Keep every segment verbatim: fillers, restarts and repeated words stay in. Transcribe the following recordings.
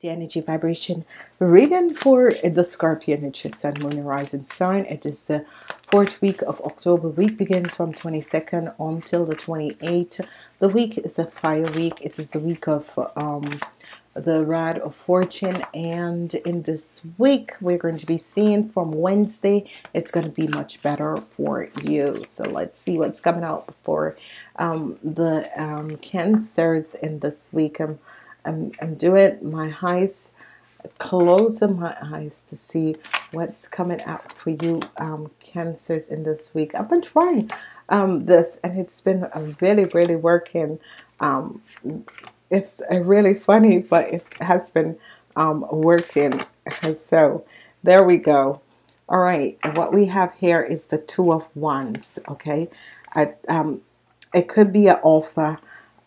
The energy vibration reading for the Scorpion, which is Sun, Moon, Rising sign. It is the fourth week of October. Week begins from twenty-second until the twenty-eighth. The week is a fire week. It is the week of um, the Rod of Fortune, and in this week we're going to be seeing from Wednesday it's going to be much better for you. So let's see what's coming out for um, the um, Cancers in this week. Um, I'm, I'm doing my eyes, closing my eyes to see what's coming out for you, um, Cancers, in this week. I've been trying um, this, and it's been really, really working. Um, it's uh, really funny, but it has been um, working. So there we go. All right, and what we have here is the Two of Wands. Okay, I, um, it could be an offer.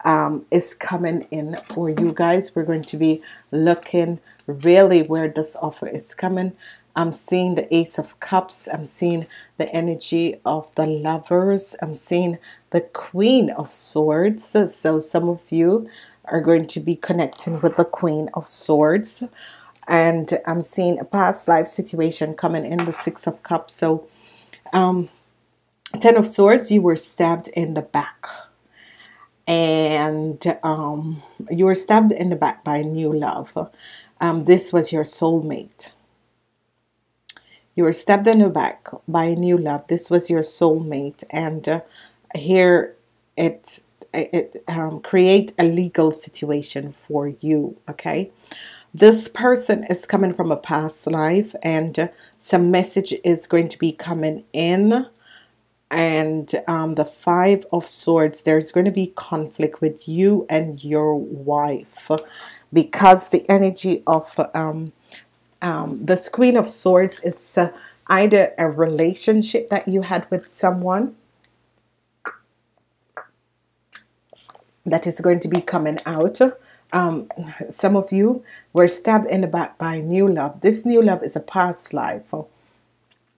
Um, is coming in for you guys. We're going to be looking really where this offer is coming. I'm seeing the Ace of Cups. I'm seeing the energy of the Lovers. I'm seeing the Queen of Swords. So, so some of you are going to be connecting with the Queen of Swords. And I'm seeing a past life situation coming in, the Six of Cups. So um, Ten of Swords, you were stabbed in the back. And um, you were stabbed in the back by new love. Um, this was your soulmate. You were stabbed in the back by a new love. This was your soulmate. And uh, here it, it um, create a legal situation for you. Okay. This person is coming from a past life, and uh, some message is going to be coming in. And um, the Five of Swords, there's going to be conflict with you and your wife, because the energy of um, um, the Queen of Swords is uh, either a relationship that you had with someone that is going to be coming out. Um, some of you were stabbed in the back by new love. This new love is a past life.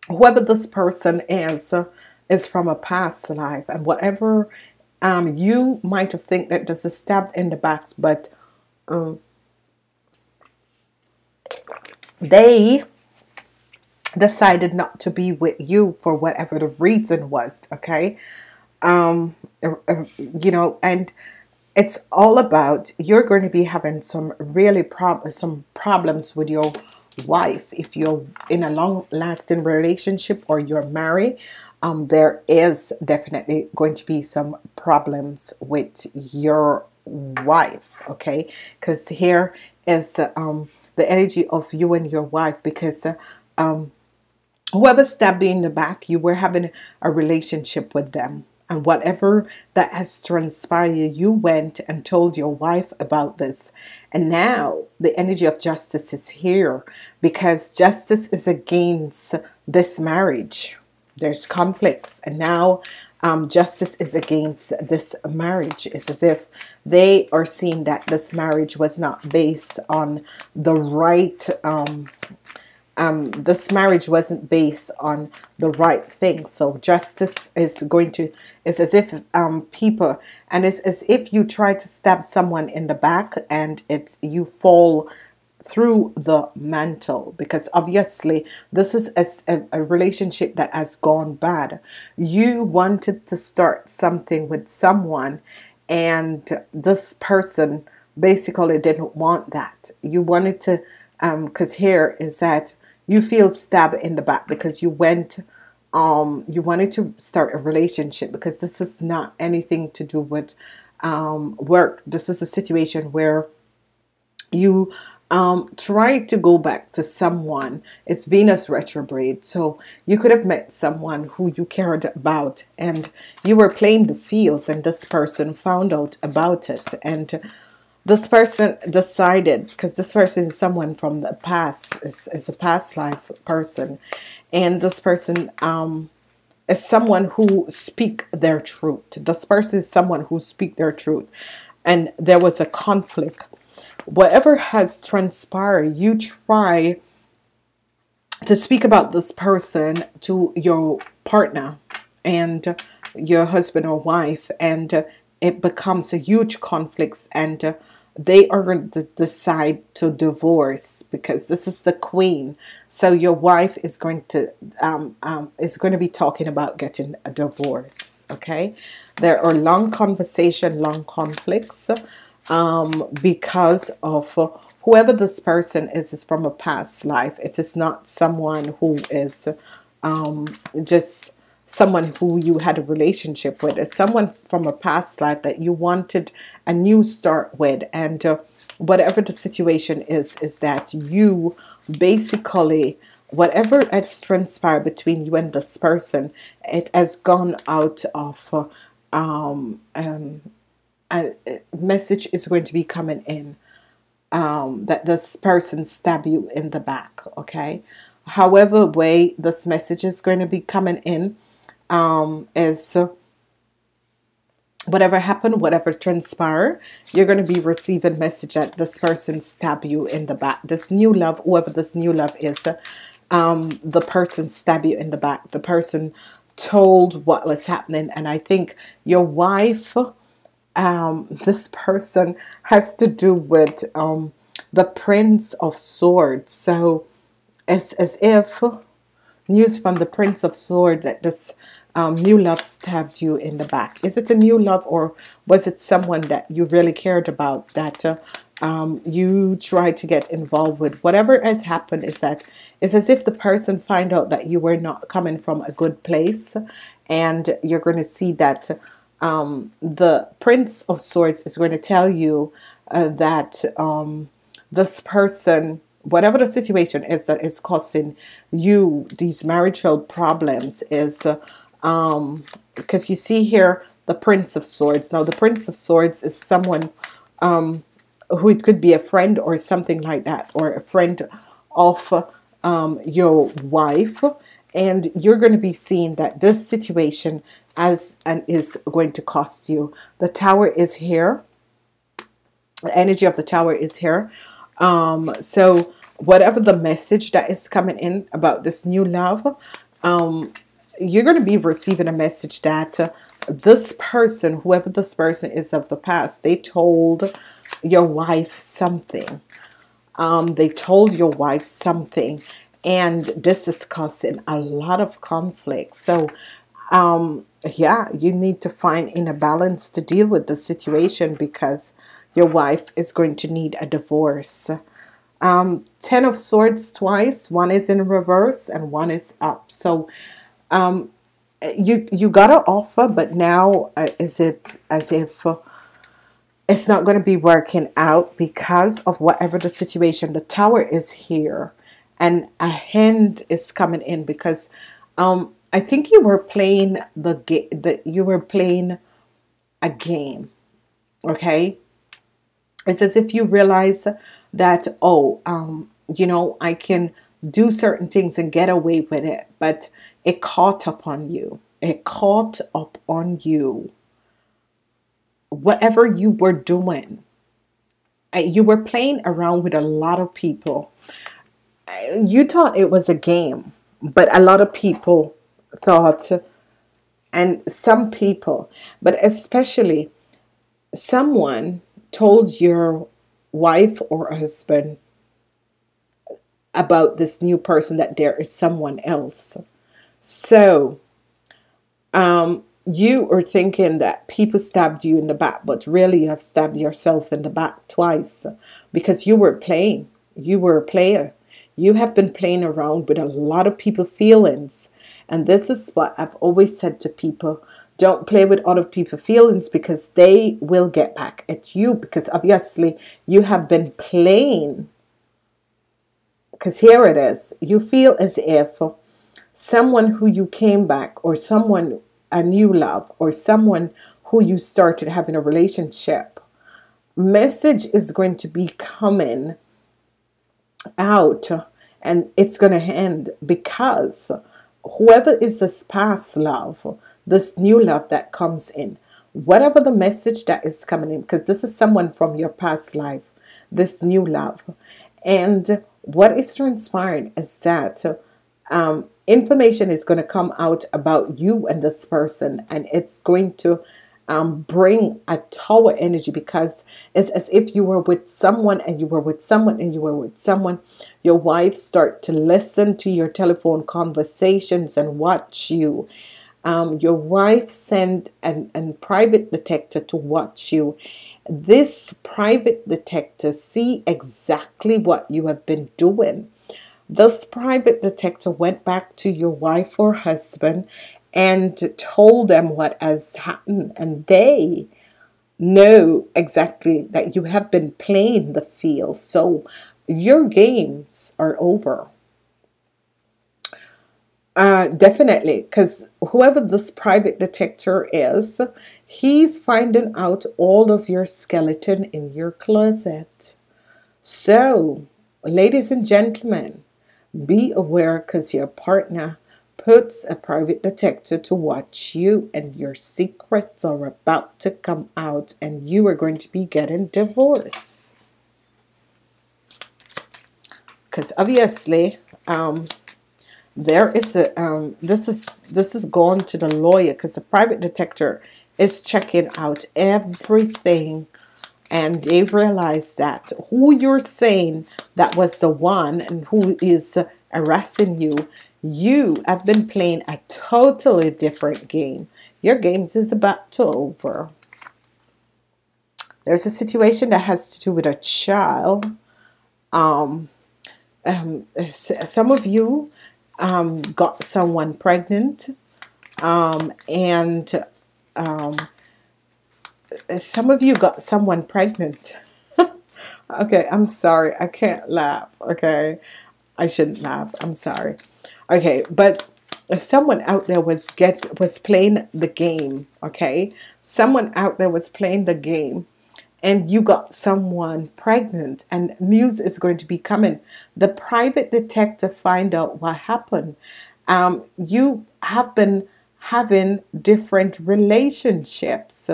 Whoever this person is, uh, is from a past life, and whatever um, you might have think that this is stabbed in the backs, but um, they decided not to be with you for whatever the reason was. Okay, um, you know, and it's all about, you're going to be having some really prob some problems with your wife if you're in a long-lasting relationship or you're married. Um, there is definitely going to be some problems with your wife, okay? Because here is uh, um, the energy of you and your wife, because uh, um, whoever stabbed you in the back, you were having a relationship with them. And whatever that has transpired, you went and told your wife about this. And now the energy of justice is here, because justice is against this marriage. There's conflicts, and now um, justice is against this marriage. It's as if they are seeing that this marriage was not based on the right, um, um, this marriage wasn't based on the right thing. So justice is going to, it's as if um, people, and it's as if you try to stab someone in the back and it you fall through the mantle, because obviously this is a, a relationship that has gone bad. You wanted to start something with someone, and this person basically didn't want that. You wanted to, um, because here is that you feel stabbed in the back, because you went, um, you wanted to start a relationship, because this is not anything to do with um, work. This is a situation where you Um, try to go back to someone. It's Venus retrograde, so you could have met someone who you cared about, and you were playing the fields, and this person found out about it, and this person decided, because this person is someone from the past, is, is a past life person, and this person um, is someone who speak their truth. This person is someone who speak their truth, and there was a conflict. Whatever has transpired, you try to speak about this person to your partner and your husband or wife, and it becomes a huge conflict, and they are going to decide to divorce because this is the queen. So your wife is going to um, um, is going to be talking about getting a divorce. Okay, there are long conversation, long conflicts um, because of uh, whoever this person is is from a past life. It is not someone who is um, just someone who you had a relationship with. It's someone from a past life that you wanted a new start with, and uh, whatever the situation is, is that you basically, whatever has transpired between you and this person, it has gone out of uh, um, um, a message is going to be coming in um, that this person stab you in the back. Okay, however way this message is going to be coming in, Um, is uh, whatever happened, whatever transpired, you're going to be receiving message that this person stab you in the back. This new love, whoever this new love is, uh, um, the person stab you in the back. The person told what was happening, and I think your wife, um, this person has to do with um, the Prince of Swords. So it's as if news from the Prince of Swords that this um, new love stabbed you in the back. Is it a new love, or was it someone that you really cared about that uh, um, you tried to get involved with? Whatever has happened is that it's as if the person find out that you were not coming from a good place, and you're going to see that um, the Prince of Swords is going to tell you uh, that um, this person, whatever the situation is that is causing you these marital problems, is uh, um because you see here the Prince of Swords. Now the Prince of Swords is someone um who, it could be a friend or something like that, or a friend of um your wife, and you're going to be seeing that this situation as and is going to cost you. The Tower is here, the energy of the Tower is here. Um, so whatever the message that is coming in about this new love, um, you're going to be receiving a message that uh, this person, whoever this person is of the past, they told your wife something. Um, they told your wife something, and this is causing a lot of conflict. So, um, yeah, you need to find in a balance to deal with the situation, because your wife is going to need a divorce. Um, Ten of Swords twice. One is in reverse and one is up. So um, you you got an offer, but now uh, is it as if uh, it's not going to be working out because of whatever the situation. The Tower is here, and a hand is coming in because um, I think you were playing the game. That you were playing a game. Okay. It's as if you realize that, oh, um, you know, I can do certain things and get away with it, but it caught up on you. It caught up on you. Whatever you were doing, you were playing around with a lot of people. You thought it was a game, but a lot of people thought, and some people, but especially someone told your wife or husband about this new person that there is someone else. So um, you are thinking that people stabbed you in the back, but really you have stabbed yourself in the back twice, because you were playing. You were a player. You have been playing around with a lot of people's feelings. And this is what I've always said to people. Don't play with other people's feelings, because they will get back at you, because obviously you have been playing. Because here it is. You feel as if someone who you came back, or someone, a new love, or someone who you started having a relationship, message is going to be coming out, and it's going to end because whoever is this past love, this new love that comes in, whatever the message that is coming in, because this is someone from your past life, this new love, and what is transpiring is that um, information is going to come out about you and this person, and it's going to um, bring a tower energy, because it's as if you were with someone and you were with someone and you were with someone. Your wife start to listen to your telephone conversations and watch you. Um, your wife sent an, an private detector to watch you. This private detector see exactly what you have been doing. This private detector went back to your wife or husband and told them what has happened, and they know exactly that you have been playing the field, so your games are over. Uh, definitely, because whoever this private detector is, he's finding out all of your skeleton in your closet. So, ladies and gentlemen, be aware, because your partner puts a private detector to watch you, and your secrets are about to come out, and you are going to be getting divorced. Because obviously, um, there is a um, this is this is gone to the lawyer, because the private detector is checking out everything, and they realize that who you're saying that was the one and who is harassing you, you have been playing a totally different game. Your games is about to over. There's a situation that has to do with a child. Um, um, some of you um, got someone pregnant, um, and um, some of you got someone pregnant. Okay, I'm sorry. I can't laugh. Okay, I shouldn't laugh. I'm sorry. Okay, but someone out there was get was playing the game, okay? Someone out there was playing the game, and you got someone pregnant, and news is going to be coming. The private detector find out what happened. Um, you have been having different relationships.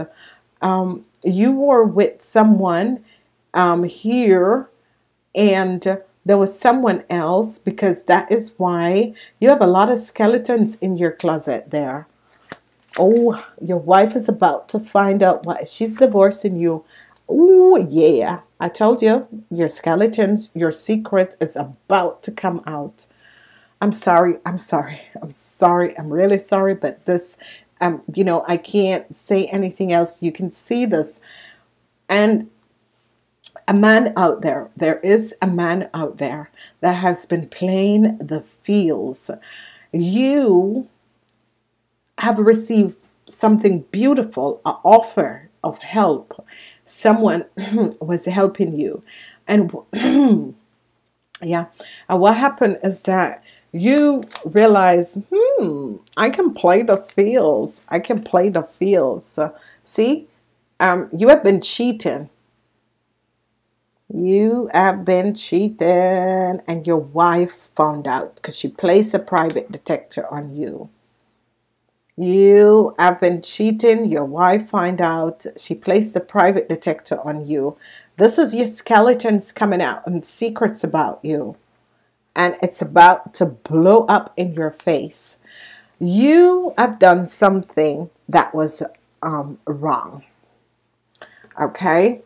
Um, you were with someone um, here, and there was someone else, because that is why you have a lot of skeletons in your closet there. Oh, your wife is about to find out why she's divorcing you. Oh, yeah. I told you, your skeletons, your secret is about to come out. I'm sorry. I'm sorry. I'm sorry. I'm really sorry. But this, um, you know, I can't say anything else. You can see this. And a man out there, there is a man out there that has been playing the fields. You have received something beautiful, an offer of help. Someone was helping you. And yeah, and what happened is that you realize, hmm, I can play the fields. I can play the fields. So, see, um, you have been cheating. You have been cheating, and your wife found out, because she placed a private detector on you. You have been cheating. Your wife find out. She placed a private detector on you. This is your skeletons coming out and secrets about you, and it's about to blow up in your face. You have done something that was um, wrong. Okay.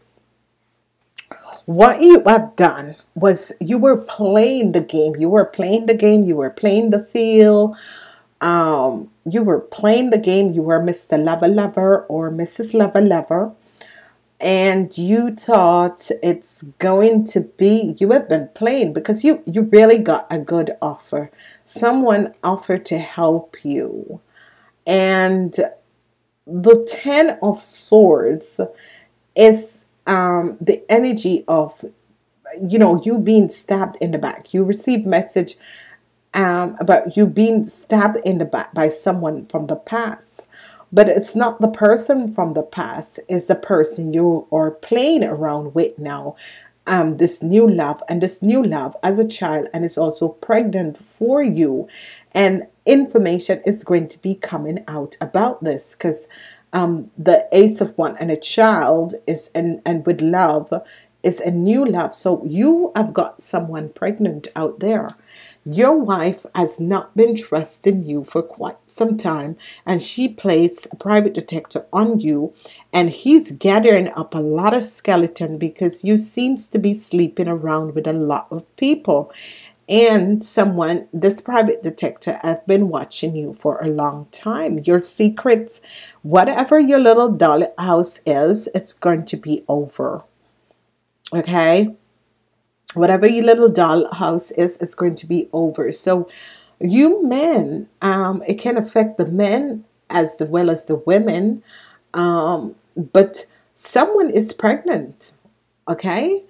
What you have done was you were playing the game. You were playing the game. You were playing the field. Um, you were playing the game. You were Mister Lover Lover or Missus Lover Lover. And you thought it's going to be, you have been playing, because you, you really got a good offer. Someone offered to help you. And the Ten of Swords is Um, the energy of, you know, you being stabbed in the back. You receive message um, about you being stabbed in the back by someone from the past. But it's not the person from the past. It's the person you are playing around with now. Um, this new love, and this new love as a child, and is also pregnant for you. And information is going to be coming out about this, because Um, the Ace of Wands and a child is and and with love is a new love. So you have got someone pregnant out there. Your wife has not been trusting you for quite some time, and she placed a private detector on you, and he's gathering up a lot of skeleton because you seems to be sleeping around with a lot of people. And someone, this private detector, has been watching you for a long time. Your secrets, whatever your little dollhouse is, it's going to be over. Okay? Whatever your little dollhouse is, it's going to be over. So you men, um, it can affect the men as well as the women. Um, but someone is pregnant. Okay?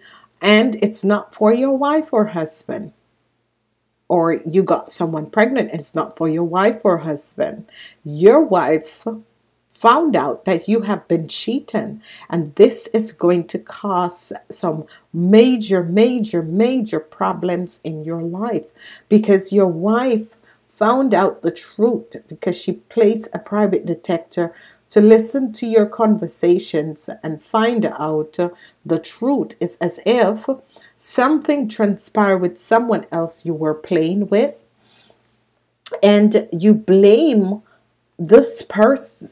And it's not for your wife or husband. Or you got someone pregnant and it's not for your wife or husband. Your wife found out that you have been cheating, and this is going to cause some major, major, major problems in your life, because your wife found out the truth because she placed a private detector to listen to your conversations and find out the truth. Is as if something transpired with someone else you were playing with, and you blame this person.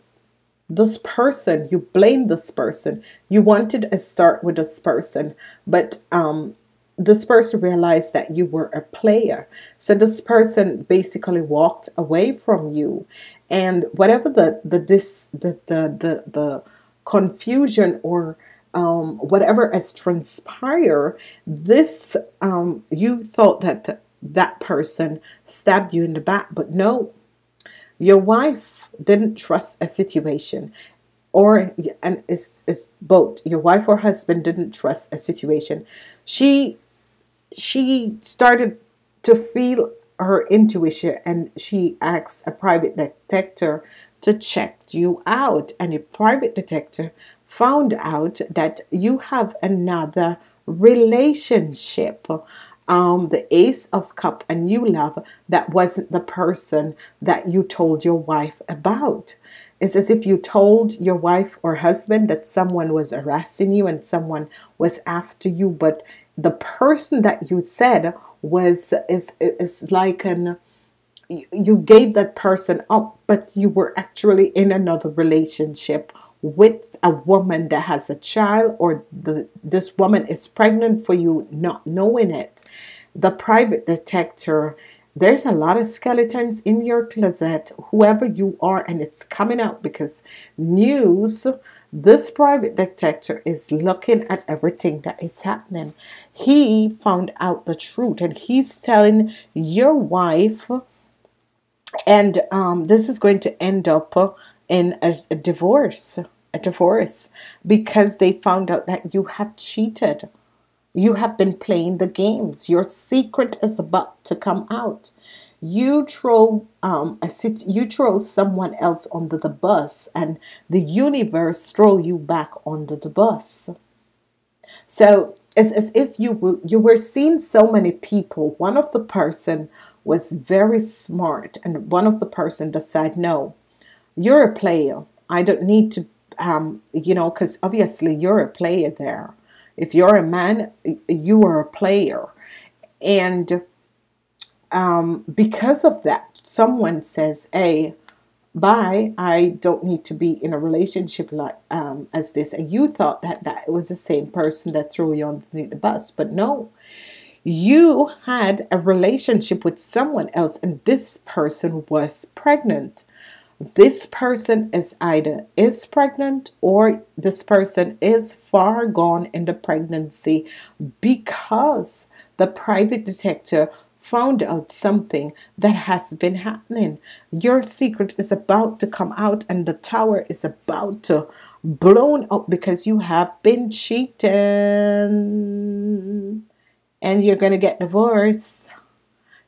This person, you blame this person. You wanted a start with this person, but um, this person realized that you were a player. So this person basically walked away from you, and whatever the the this the the the, the confusion or Um, whatever has transpired, this um, you thought that th that person stabbed you in the back, but no, your wife didn't trust a situation, or and it's, it's both your wife or husband didn't trust a situation. She she started to feel her intuition, and she asked a private detector to check you out, and a private detector found out that you have another relationship, um, the Ace of Cups, a new love that wasn't the person that you told your wife about. It's as if you told your wife or husband that someone was harassing you and someone was after you, but the person that you said was is is like an you gave that person up, but you were actually in another relationship with a woman that has a child, or the, this woman is pregnant for you not knowing it. The private detector, there's a lot of skeletons in your closet, whoever you are, and it's coming out because news, this private detector is looking at everything that is happening. He found out the truth, and he's telling your wife. And um, this is going to end up in a, a divorce, a divorce, because they found out that you have cheated. You have been playing the games. Your secret is about to come out. You throw um, a you throw someone else under the bus, and the universe throw you back under the bus. So it's as if you were, you were seeing so many people. One of the person was very smart, and one of the person decided, no, you're a player. I don't need to, um, you know, because obviously you're a player there. If you're a man, you are a player. And um, because of that, someone says, hey, bye, I don't need to be in a relationship like um, as this. And you thought that, that it was the same person that threw you underneath the bus, but no. You had a relationship with someone else, and this person was pregnant. This person is either is pregnant, or this person is far gone in the pregnancy, because the private detector found out something that has been happening. Your secret is about to come out, and the tower is about to blown up because you have been cheating. And you're going to get divorced.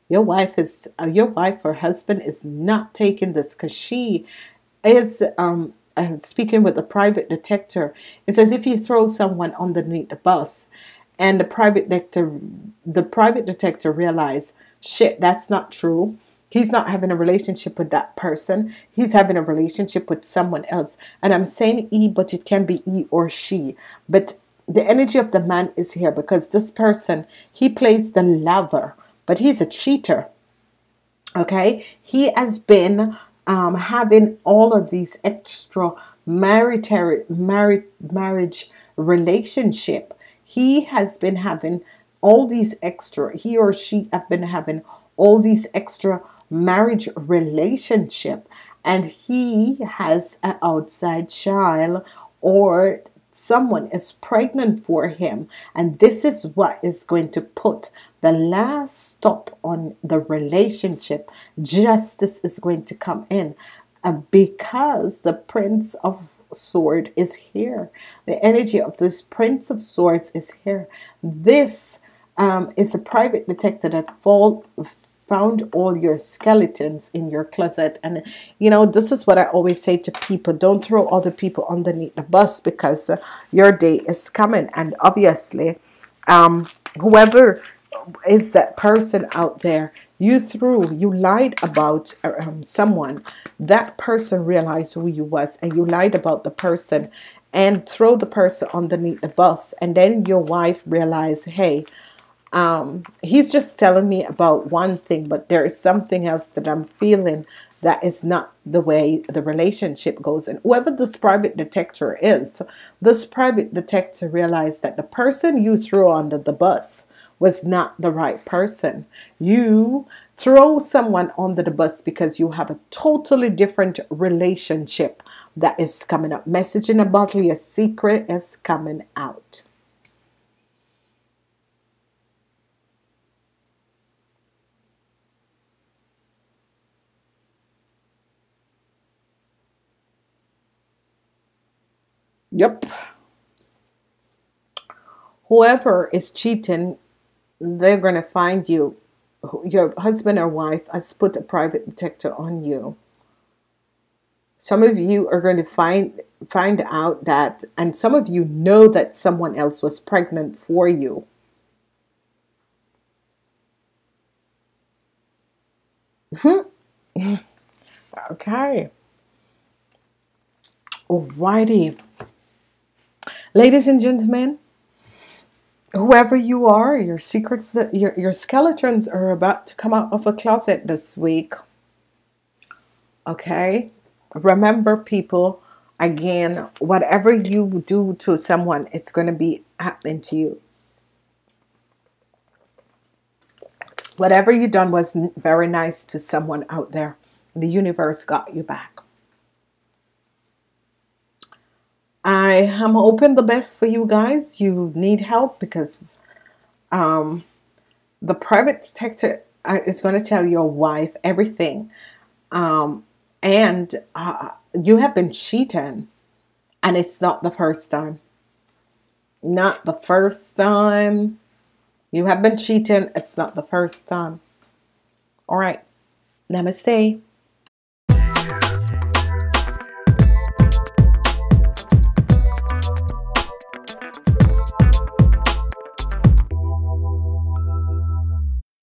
Your wife is uh, your wife or husband is not taking this, because she is um, uh, speaking with a private detector. It's as if you throw someone underneath the bus, and the private detector, the private detector realized, shit, that's not true. He's not having a relationship with that person. He's having a relationship with someone else. And I'm saying he, but it can be he or she. But the energy of the man is here, because this person, he plays the lover, but he's a cheater. Okay, he has been um, having all of these extra marital marriage marriage relationship. He has been having all these extra. He or she have been having all these extra marriage relationship, and he has an outside child, or someone is pregnant for him, and this is what is going to put the last stop on the relationship. Justice is going to come in uh, because the Prince of Swords is here. The energy of this Prince of Swords is here. This um, is a private detective that fall, found all your skeletons in your closet. And you know, this is what I always say to people: don't throw other people underneath the bus, because uh, your day is coming. And obviously um, whoever is that person out there you threw, you lied about um, someone, that person realized who you was, and you lied about the person and throw the person underneath the bus. And then your wife realized, hey, um, he's just telling me about one thing, but there is something else that I'm feeling that is not the way the relationship goes. And whoever this private detective is, this private detective realized that the person you threw under the bus was not the right person. You throw someone under the bus because you have a totally different relationship that is coming up. Message in a bottle, your secret is coming out. Yep. Whoever is cheating, they're going to find you. Your husband or wife has put a private detective on you. Some of you are going to find find out that, and some of you know that someone else was pregnant for you. Okay. Alrighty. Ladies and gentlemen, whoever you are, your secrets, your, your skeletons are about to come out of a closet this week. Okay? Remember, people, again, whatever you do to someone, it's going to be happening to you. Whatever you done was very nice to someone out there. The universe got you back. I am hoping the best for you guys. You need help, because um, the private detective is going to tell your wife everything, um, and uh, you have been cheating, and it's not the first time. Not the first time. You have been cheating. It's not the first time. All right. Namaste.